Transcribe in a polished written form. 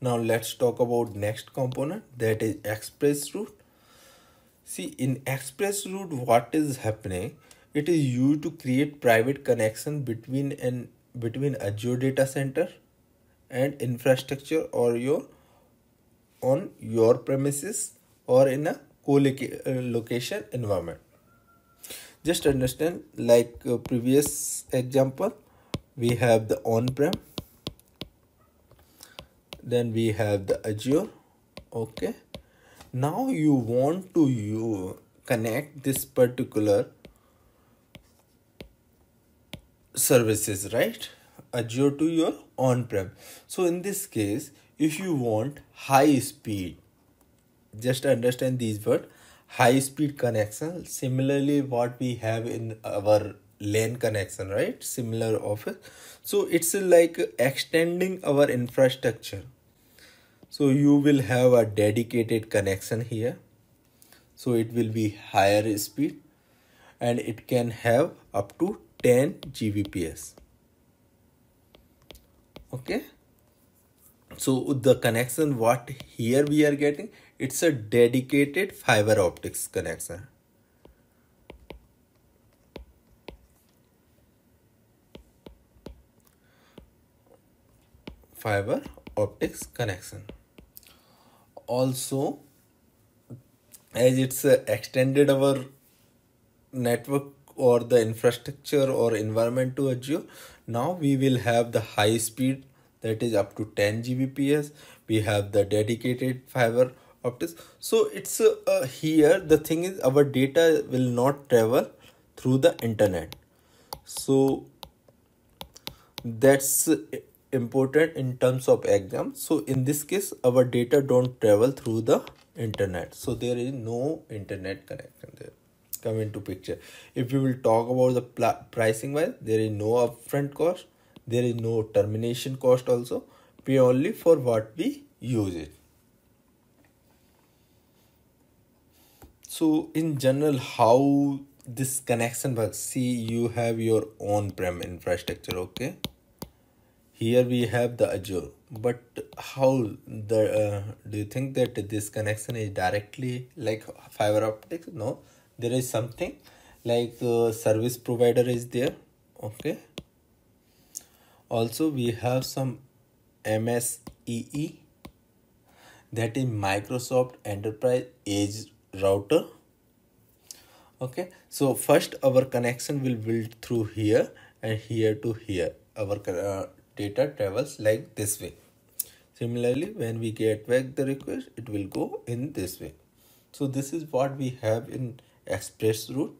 Now let's talk about next component, that is ExpressRoute. See, in ExpressRoute, what is happening? It is used to create private connection between Azure data center and infrastructure, or on your premises or in a co-location environment. Just understand, like previous example, we have the on-prem, then we have the Azure. Okay, now you want to connect this particular services, right, Azure to your on-prem. So in this case, if you want high speed, just understand these words, high speed connection, similarly what we have in our LAN connection, right, similar of it. So it's like extending our infrastructure. So you will have a dedicated connection here, so it will be higher speed and it can have up to 10 Gbps. Okay, so the connection what here we are getting, it's a dedicated fiber optics connection. Fiber optics connection. Also, as it's extended our network or the infrastructure or environment to Azure, now we will have the high speed, that is up to 10 Gbps. We have the dedicated fiber optics. So it's here the thing is, our data will not travel through the internet, so that's important in terms of exam. So in this case, our data don't travel through the internet, so there is no internet connection there come into picture. If we will talk about the pricing wise, there is no upfront cost, there is no termination cost also, purely for what we use it. So in general, how this connection works, see, you have your on-prem infrastructure. Okay, here we have the Azure, but how the do you think that this connection is directly like fiber optics? No, there is something like service provider is there. Okay, also we have some MSEE, that is Microsoft Enterprise Edge Router. Okay, so first our connection will build through here, and here to here our data travels like this way. Similarly, when we get back the request, it will go in this way. So this is what we have in ExpressRoute.